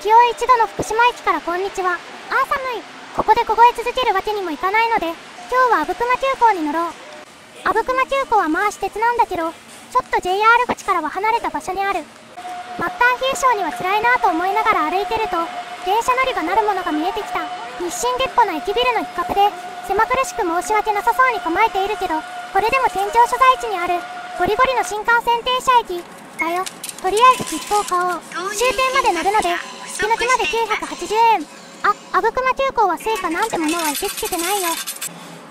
気温1度の福島駅からこんにちは。寒い。ここで凍え続けるわけにもいかないので、今日は阿武隈急行に乗ろう。阿武隈急行はまあ私鉄なんだけど、ちょっと JR 口からは離れた場所にある。末端冷え性には辛いなぁと思いながら歩いてると、電車乗りがなるものが見えてきた。日進月歩の駅ビルの一角で、狭苦しく申し訳なさそうに構えているけど、これでも天井所在地にある、ゴリゴリの新幹線停車駅だよ。とりあえず切符を買おう。終点まで乗るので、引き抜きまで980円。阿武隈急行は成果なんてものは受け付けてないよ。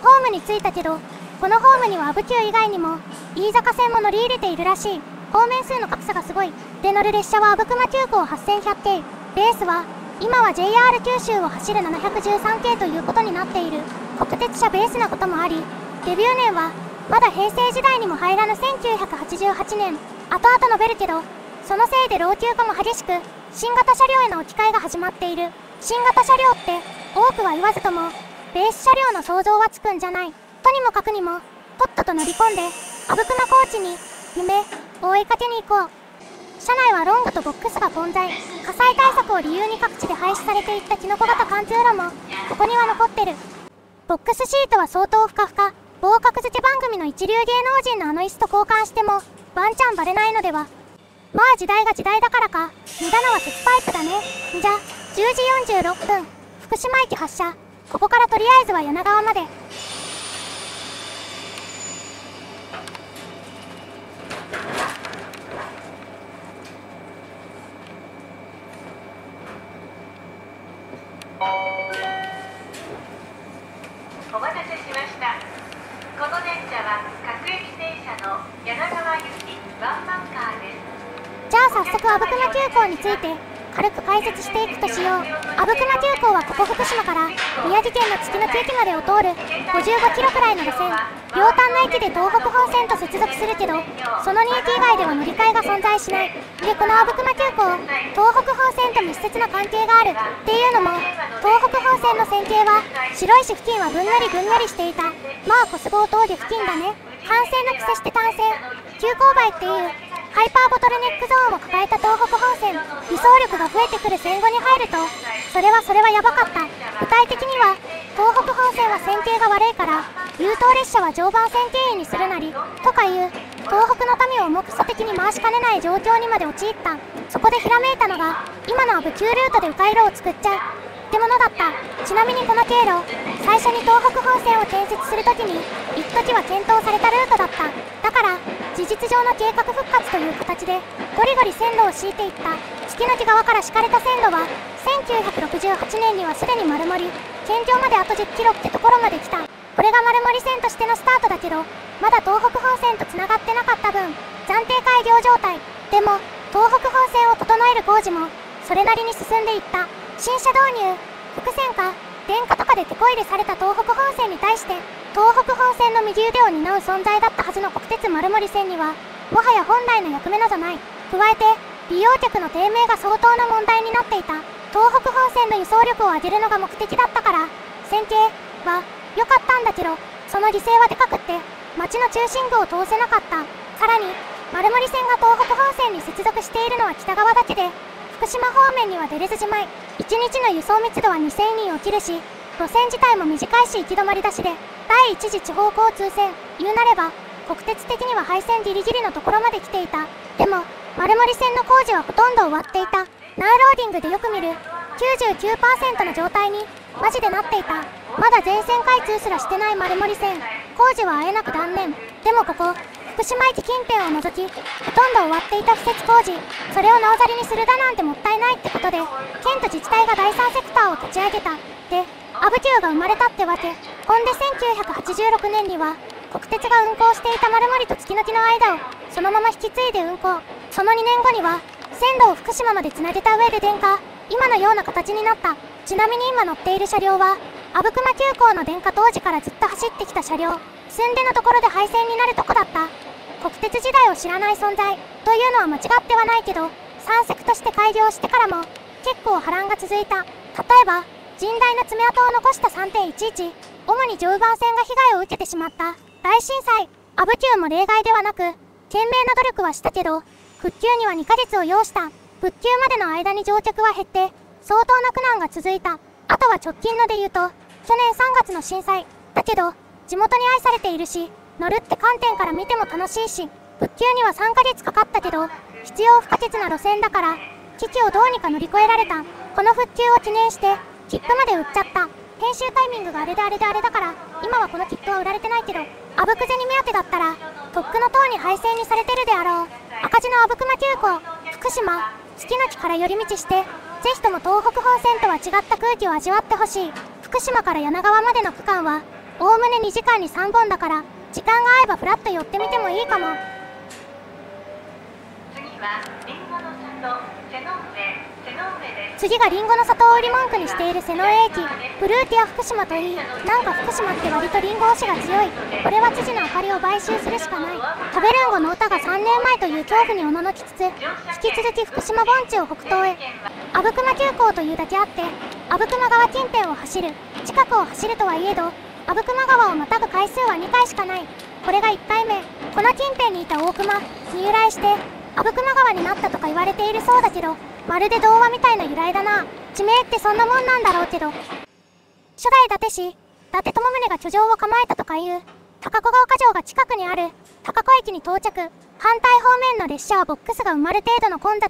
ホームに着いたけど、このホームには阿武急以外にも、飯坂線も乗り入れているらしい。方面数の格差がすごい。で乗る列車は阿武隈急行8100系。ベースは、今は JR 九州を走る713系ということになっている。国鉄車ベースなこともあり、デビュー年は、まだ平成時代にも入らぬ1988年。後々述べるけど、そのせいで老朽化も激しく、新型車両への置き換えが始まっている。新型車両って、多くは言わずとも、ベース車両の想像はつくんじゃない。とにもかくにも、とっとと乗り込んで、阿武隈コーチに、夢、追いかけに行こう。車内はロングとボックスが混在。火災対策を理由に各地で廃止されていったキノコ型貫通路も、ここには残ってる。ボックスシートは相当ふかふか。棒格付け番組の一流芸能人のあの椅子と交換しても、ワンチャンバレないのでは。まあ時代が時代だからか、無駄なは鉄パイプだね。じゃ、10時46分、福島駅発車。ここからとりあえずは柳川まで。お待たせしました。この電車は各駅停車の柳川行きワンマンカーです。じゃあ早速阿武隈急行について軽く解説していくとしよう。阿武隈急行はここ福島から宮城県の月の木駅までを通る55キロくらいの路線。両端の駅で東北本線と接続するけど、その2駅以外では乗り換えが存在しない。で、この阿武隈急行、東北本線と密接な関係があるっていうのも、東北本線の線形は白石付近はぶんなりしていた。まあ小菅生峠付近だね。単線のくせして単線急勾配っていうハイパーボトルネックゾーンを抱えた東北本線、輸送力が増えてくる戦後に入ると、それはやばかった。具体的には、東北本線は線形が悪いから、優等列車は常磐線経由にするなり、とかいう、東北の民を重くそ的に回しかねない状況にまで陥った。そこでひらめいたのが、今の阿武急ルートで迂回路を作っちゃうってものだった。ちなみにこの経路、最初に東北本線を建設するときに、一時は検討されたルートだった。だから、事実上の計画復活という形でゴリゴリ線路を敷いていった。月の木側から敷かれた線路は1968年にはすでに丸森県境まであと10キロってところまで来た。これが丸森線としてのスタートだけど、まだ東北本線とつながってなかった分暫定開業状態。でも東北本線を整える工事もそれなりに進んでいった。新車導入、複線化、電化とかで手こ入れされた東北本線に対して、東北本線の右腕を担う存在だったはずの国鉄丸森線には、もはや本来の役目などない。加えて、利用客の低迷が相当な問題になっていた。東北本線の輸送力を上げるのが目的だったから、線形は良かったんだけど、その犠牲はでかくって、町の中心部を通せなかった。さらに、丸森線が東北本線に接続しているのは北側だけで、福島方面には出れずじまい。1日の輸送密度は2000人を切るし、路線自体も短いし行き止まりだしで、第一次地方交通線、言うなれば、国鉄的には廃線ギリギリのところまで来ていた。でも、丸森線の工事はほとんど終わっていた。ナウローディングでよく見る、99% の状態に、マジでなっていた。まだ全線開通すらしてない丸森線、工事はあえなく断念。でもここ、福島駅近辺を除き、ほとんど終わっていた敷設工事、それをなおざりにするだなんてもったいないってことで、県と自治体が第三セクターを立ち上げた。で、阿武急が生まれたってわけ。ほんで1986年には、国鉄が運行していた丸森と月の木の間を、そのまま引き継いで運行。その2年後には、線路を福島までつなげた上で電化、今のような形になった。ちなみに今乗っている車両は、阿武隈急行の電化当時からずっと走ってきた車両。寸出のところで廃線になるとこだった。国鉄時代を知らない存在というのは間違ってはないけど、山積として開業してからも結構波乱が続いた。例えば、甚大な爪痕を残した 3.11、主に常磐線が被害を受けてしまった大震災、阿武急も例外ではなく、懸命な努力はしたけど、復旧には2ヶ月を要した。復旧までの間に乗客は減って相当な苦難が続いた。あとは直近ので言うと去年3月の震災だけど、地元に愛されているし乗るって観点から見ても楽しいし、復旧には3ヶ月かかったけど必要不可欠な路線だから危機をどうにか乗り越えられた。この復旧を記念して切符まで売っちゃった。編集タイミングがあれだから今はこの切符は売られてないけど、あぶく銭目当てだったらとっくの塔に廃線にされてるであろう。赤字の阿武隈急行、福島月の木から寄り道して、ぜひとも東北本線とは違った空気を味わってほしい。福島から柳川までの区間はおおむね2時間に3本だから、時間が合えばふらっと寄ってみてもいいかも。次がりんごの里を売り文句にしている瀬野駅。フルーティア福島といい、なんか福島って割とりんご推しが強い。これは知事のあかりを買収するしかない。食べるんごの歌が3年前という恐怖におののきつつ、引き続き福島盆地を北東へ。阿武隈急行というだけあって阿武隈川近辺を走る。近くを走るとはいえど阿武隈川をまたぐ回数は2回しかない。これが1回目。この近辺にいた大熊に由来して阿武隈川になったとか言われているそうだけど、まるで童話みたいな由来だな。地名ってそんなもんなんだろうけど。初代伊達氏、伊達政宗が居城を構えたとかいう高子が丘城が近くにある高子駅に到着。反対方面の列車はボックスが埋まる程度の混雑。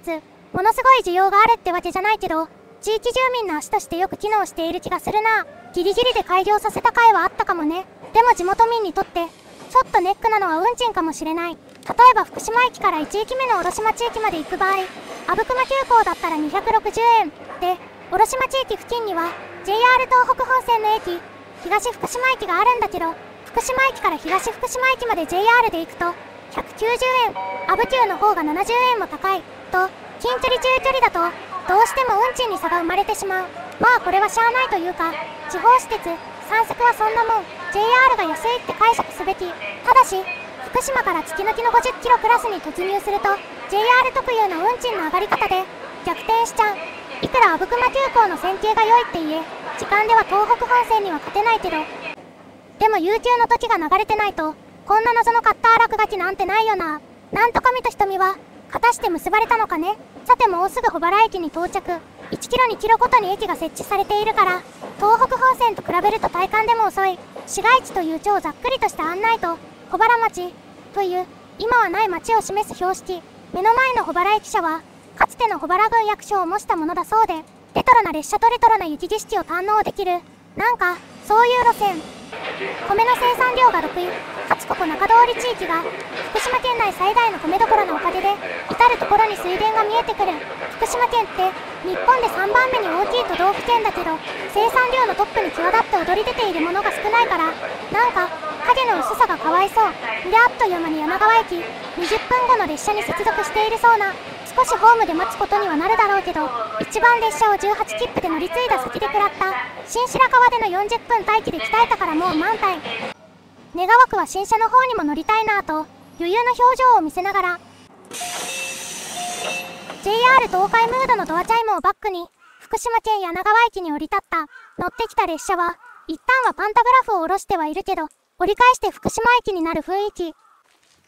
ものすごい需要があるってわけじゃないけど、地域住民の足としてよく機能している気がするな。ギリギリで開業させた回はあったかもね。でも地元民にとってちょっとネックなのは運賃かもしれない。例えば福島駅から1駅目の卸町駅まで行く場合、阿武隈急行だったら260円で、卸町駅付近には JR 東北本線の駅東福島駅があるんだけど、福島駅から東福島駅まで JR で行くと190円、阿武急の方が70円も高いと、近距離中距離だとどうしても運賃に差が生まれてしまう。まあこれはしゃあないというか、地方私鉄散策はそんなもん、 JR が安いって解釈すべき。ただし福島から月の木の50キロクラスに突入すると JR 特有の運賃の上がり方で逆転しちゃう。いくら阿武隈急行の線形が良いって言え時間では東北本線には勝てないけど、でも悠久の時が流れてないとこんな謎のカッター落書きなんてないよな。なんと神と瞳は果たして結ばれたのかね。さてもうすぐ保原駅に到着。1キロ2キロごとに駅が設置されているから東北本線と比べると体感でも遅い。市街地という超ざっくりとした案内と、保原町という今はない町を示す標識。目の前の保原駅舎はかつての保原郡役所を模したものだそうで、レトロな列車とレトロな雪景色を堪能できる、なんかそういう路線。米の生産量が6位、かつここ中通り地域が福島県内最大の米どころのおかげで至る所に水田が見えてくる。福島県って日本で3番目に大きい都道府県だけど、生産量のトップに際立って躍り出ているものが少ないからなんか影の薄さがかわいそう。であっという間に柳川駅、20分後の列車に接続しているそうな。少しホームで待つことにはなるだろうけど、一番列車を18切符で乗り継いだ先で食らった新白川での40分待機で鍛えたからもう満タイ。願わくは新車の方にも乗りたいなぁと余裕の表情を見せながら、 JR 東海ムードのドアチャイムをバックに福島県柳川駅に降り立った。乗ってきた列車は一旦はパンタグラフを下ろしてはいるけど折り返して福島駅になる雰囲気。伊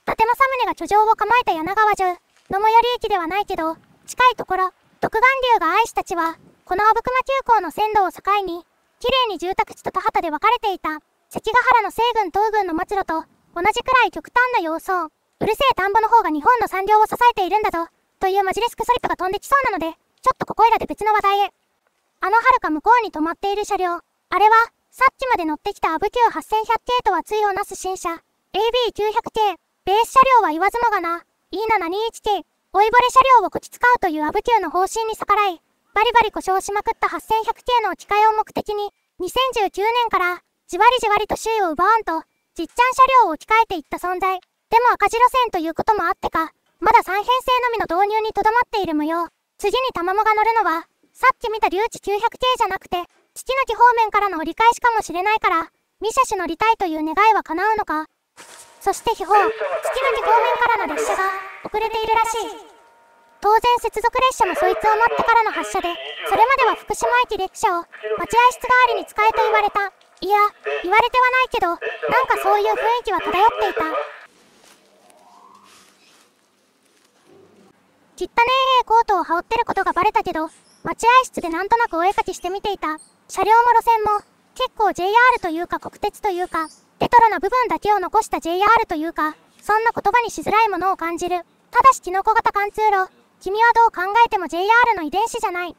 達政宗が居城を構えた柳川城の最寄り駅ではないけど近いところ、独眼竜が愛したちはこの阿武隈急行の線路を境にきれいに住宅地と田畑で分かれていた。関ヶ原の西軍東軍の末路と同じくらい極端な様相。うるせえ田んぼの方が日本の産業を支えているんだぞというマジレスクソリップが飛んできそうなので、ちょっとここいらで別の話題へ。あの遥か向こうに止まっている車両、あれはさっきまで乗ってきた阿武急 8100系 とは対応なす新車 AB900系。ベース車両は言わずもがな E721系。老いぼれ車両をこき使うという阿武急の方針に逆らいバリバリ故障しまくった 8100系 の置き換えを目的に2019年からじわりじわりと首位を奪わんとじっちゃん車両を置き換えていった存在。でも赤字路線ということもあってかまだ3編成のみの導入にとどまっている模様。次にタマモが乗るのはさっき見た竜智 900系 じゃなくて月の木方面からの折り返しかもしれないから、未車種乗りたいという願いは叶うのか。そして秘宝、月の木方面からの列車が遅れているらしい。当然接続列車もそいつを待ってからの発車で、それまでは福島駅で列車を待合室代わりに使えと言われた。いや言われてはないけどなんかそういう雰囲気は漂っていた。ちったねーコートを羽織ってることがバレたけど、待合室でなんとなくお絵かきしてみていた。車両も路線も、結構 JR というか国鉄というか、レトロな部分だけを残した JR というか、そんな言葉にしづらいものを感じる。ただしキノコ型貫通路、君はどう考えても JR の遺伝子じゃない。本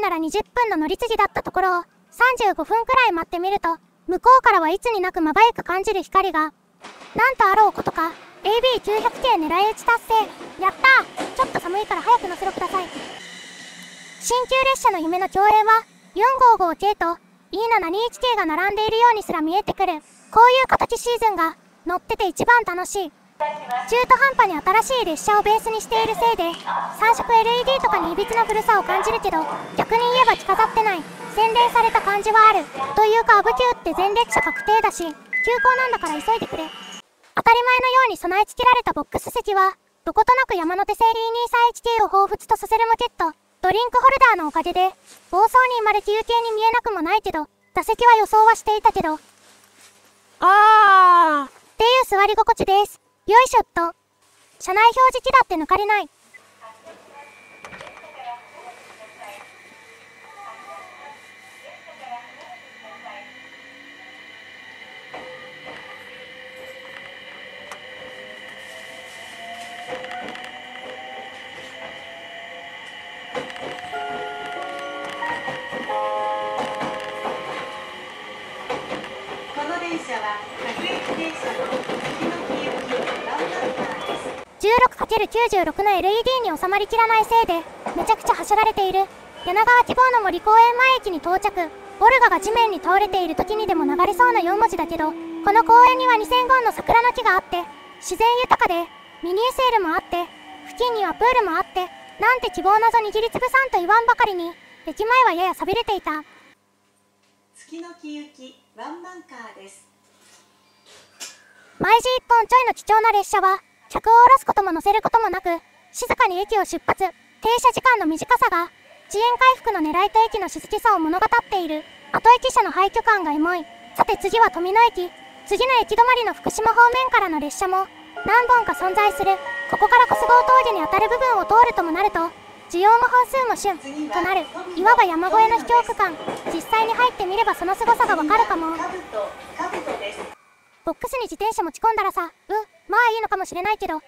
来なら20分の乗り継ぎだったところを、35分くらい待ってみると、向こうからはいつになくまばゆく感じる光が。なんとあろうことか、AB900系狙い撃ち達成。やったー、ちょっと寒いから早く乗せろください。新旧列車の夢の共演は、455系と E721系が並んでいるようにすら見えてくる。こういう形シーズンが、乗ってて一番楽しい。中途半端に新しい列車をベースにしているせいで、3色 LED とかにいびつな古さを感じるけど、逆に言えば着飾ってない、洗練された感じはある。というかアブ級って前列車確定だし、急行なんだから急いでくれ。当たり前のように備え付けられたボックス席は、どことなく山手線 E231系を彷彿とさせるマケット。ドリンクホルダーのおかげで、暴走にまれ休憩に見えなくもないけど、座席は予想はしていたけど、あーっていう座り心地です。よいしょっと。車内表示器だって抜かれない。この電車は各駅停車の16×96 の LED に収まりきらないせいで、めちゃくちゃ走られている。柳川希望の森公園前駅に到着。オルガが地面に倒れている時にでも流れそうな4文字だけど、この公園には2000本の桜の木があって、自然豊かで、ミニ SL もあって、付近にはプールもあって、なんて希望なぞ握りつぶさんと言わんばかりに、駅前はやや寂れていた。月の木行き、ワンマンカーです。毎時1本ちょいの貴重な列車は、客を降ろすことも乗せることもなく、静かに駅を出発。停車時間の短さが、遅延回復の狙いと駅の静けさを物語っている。後駅舎の廃墟感がエモい。さて次は富野駅。次の駅止まりの福島方面からの列車も、何本か存在する。ここから小菅峠にあたる部分を通るともなると、需要も本数も旬となる。いわば山越えの秘境区間。実際に入ってみればその凄さがわかるかも。ボックスに自転車持ち込んだらさ、まあいいのかもしれないけど。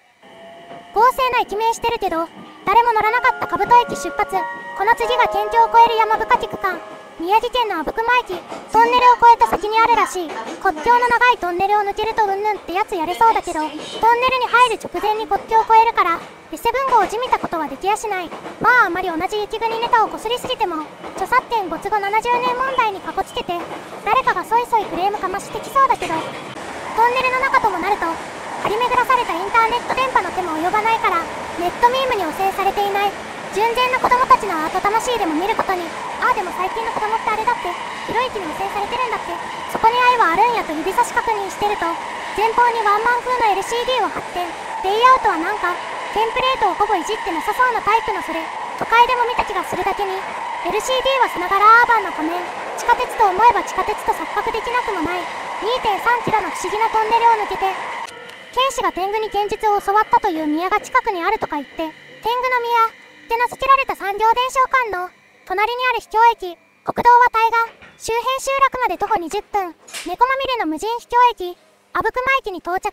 豪勢な駅名してるけど、誰も乗らなかった兜駅出発。この次が県境を越える山深き区間。宮城県の阿武隈駅、トンネルを越えた先にあるらしい。国境の長いトンネルを抜けるとうんぬんってやつやれそうだけど、トンネルに入る直前に国境を越えるから、E7号をじみたことはできやしない。まああまり同じ雪国ネタをこすりすぎても、著作権没後70年問題にかこつけて、誰かがそいそいクレームかましてきそうだけど、トンネルの中ともなると、張り巡らされたインターネット電波の手も及ばないから、ネットミームに汚染されていない。純然の子供たちのアート魂でも見ることに、ああでも最近の子供ってあれだって、広い域に汚染されてるんだって、そこに愛はあるんやと指差し確認してると、前方にワンマン風の LCD を貼って、レイアウトはなんか、テンプレートをほぼいじってなさそうなタイプのそれ、都会でも見た気がするだけに、LCD はさながらアーバンの仮面、地下鉄と思えば地下鉄と錯覚できなくもない、2.3km の不思議なトンネルを抜けて、剣士が天狗に剣術を教わったという宮が近くにあるとか言って、天狗の宮って名付けられた産業伝承館の隣にある秘境駅、国道は対岸、周辺集落まで徒歩20分、猫まみれの無人秘境駅、阿武隈駅に到着、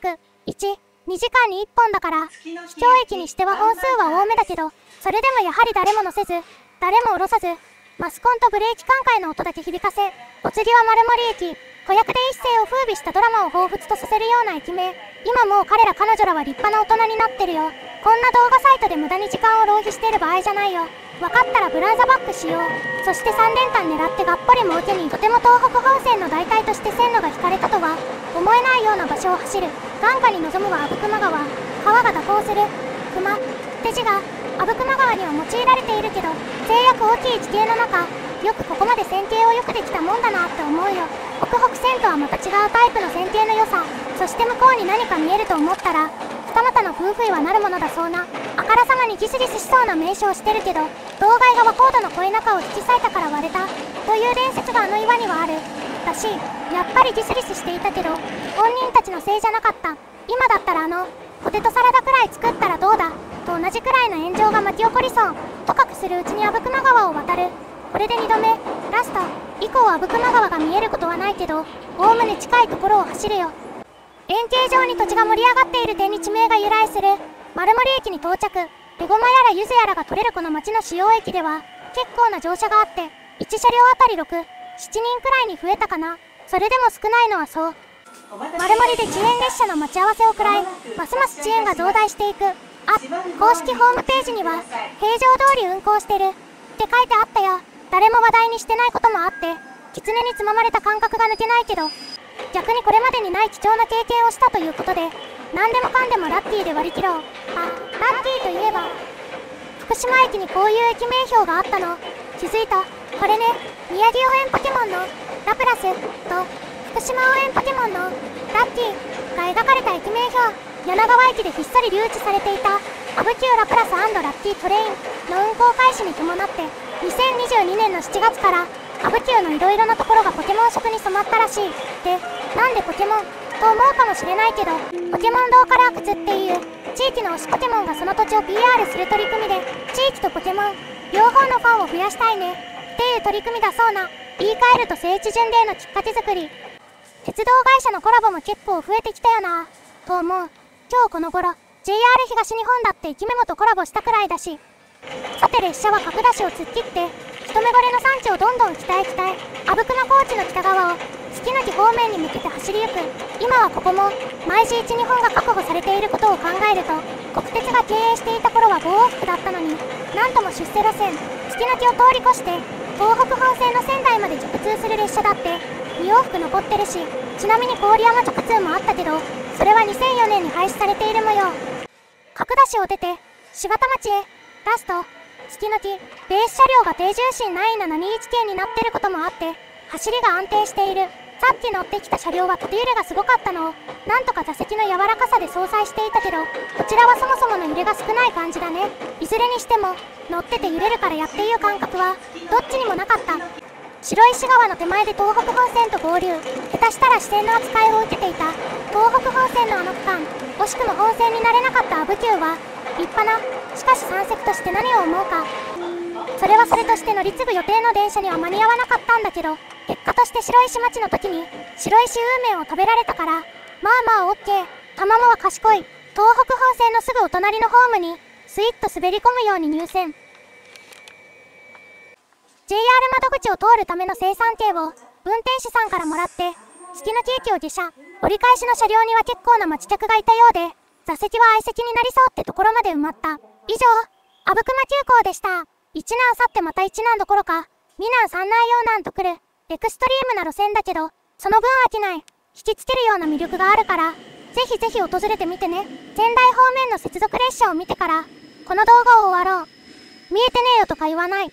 2時間に1本だから、秘境駅にしては本数は多めだけど、それでもやはり誰も乗せず、誰も降ろさず、マスコンとブレーキ管塊の音だけ響かせ、お次は丸森駅。子役で一世を風靡したドラマを彷彿とさせるような駅名。今もう彼ら彼女らは立派な大人になってるよ。こんな動画サイトで無駄に時間を浪費している場合じゃないよ。分かったらブラウザバックしよう。そして3連単狙ってがっぽり儲けに、とても東北本線の代替として線路が引かれたとは思えないような場所を走る。眼下に望むは阿武隈川。川が蛇行する。熊って字が阿武隈川には用いられているけど、制約大きい地形の中、よくここまで線形をよくできたもんだなって思うよ。北北線とはまた違うタイプの線形の良さ。そして向こうに何か見えると思ったら、二股の夫婦岩なるものだそうな。あからさまにギスギスしそうな名称をしてるけど、老害が和光度の恋仲を引き裂いたから割れたという伝説があの岩にはあるだし、やっぱりギスギスしていたけど本人たちのせいじゃなかった。今だったらポテトサラダくらい作ったらどうだと同じくらいの炎上が巻き起こりそう。とかくするうちに阿武隈川を渡る。これで2度目、ラスト以降阿武隈川が見えることはないけど、おおむね近いところを走るよ。円形状に土地が盛り上がっている点に地名が由来する。丸森駅に到着。レゴマやらゆずやらが取れるこの町の主要駅では結構な乗車があって、1車両あたり6、7人くらいに増えたかな。それでも少ないのはそう。丸森で遅延列車の待ち合わせを食らい、ますます遅延が増大していく。あ、公式ホームページには「平常通り運行してる」って書いてあったよ。誰も話題にしてないこともあって、狐につままれた感覚が抜けないけど、逆にこれまでにない貴重な経験をしたということで、何でもかんでもラッキーで割り切ろう。あ、ラッキーといえば福島駅にこういう駅名標があったの気づいた。これね、宮城応援ポケモンのラプラスと福島応援ポケモンのラッキーが描かれた駅名標、柳川駅でひっそり留置されていた阿武急ラプラス&ラッキートレインの運行開始に伴って、2022年の7月から阿武急のいろいろなところがポケモン色に染まったらしい。で、なんでポケモンと思うかもしれないけど、ポケモンローカルアクツっていう地域の推しポケモンがその土地を PR する取り組みで、地域とポケモン両方のファンを増やしたいねっていう取り組みだそうな。言い換えると聖地巡礼のきっかけ作り。鉄道会社のコラボも結構増えてきたよなと思う。今日この頃 JR 東日本だって駅メモとコラボしたくらいだし。さて列車は角出しを突っ切って、人目惚れの産地をどんどん北へ北へ、阿武隈高地の北側を月の木方面に向けて走りゆく。今はここも毎時1、2本が確保されていることを考えると、国鉄が経営していた頃は5往復だったのに、なんとも出世路線月の木を通り越して東北本線の仙台まで直通する列車だって2往復残ってるし、ちなみに郡山直通もあったけど、それは2004年に廃止されている模様。角出しを出て柴田町へ。ラスト月の木ベース車両が低重心 9/721系になってることもあって、走りが安定している。さっき乗ってきた車両は縦揺れがすごかったのをなんとか座席の柔らかさで相殺していたけど、こちらはそもそもの揺れが少ない感じだね。いずれにしても乗ってて揺れるからやっていう感覚はどっちにもなかった。白石川の手前で東北本線と合流。下手したら支線の扱いを受けていた東北本線のあの区間、惜しくも本線になれなかった阿武急は立派な、しかし山積として何を思うか。それはそれとして乗り継ぐ予定の電車には間に合わなかったんだけど、結果として白石町の時に白石温麺を食べられたから、まあまあ OK。 玉藻は賢い。東北本線のすぐお隣のホームにスイッと滑り込むように入線。 JR 窓口を通るための生産券を運転手さんからもらって、月の木駅を下車。折り返しの車両には結構な待ち客がいたようで、座席は相席になりそうってところまで埋まった。以上、阿武隈急行でした。一難去ってまた一難どころか二難三難四難と来るエクストリームな路線だけど、その分飽きない、引きつけるような魅力があるから、ぜひぜひ訪れてみてね。仙台方面の接続列車を見てからこの動画を終わろう。見えてねえよとか言わない。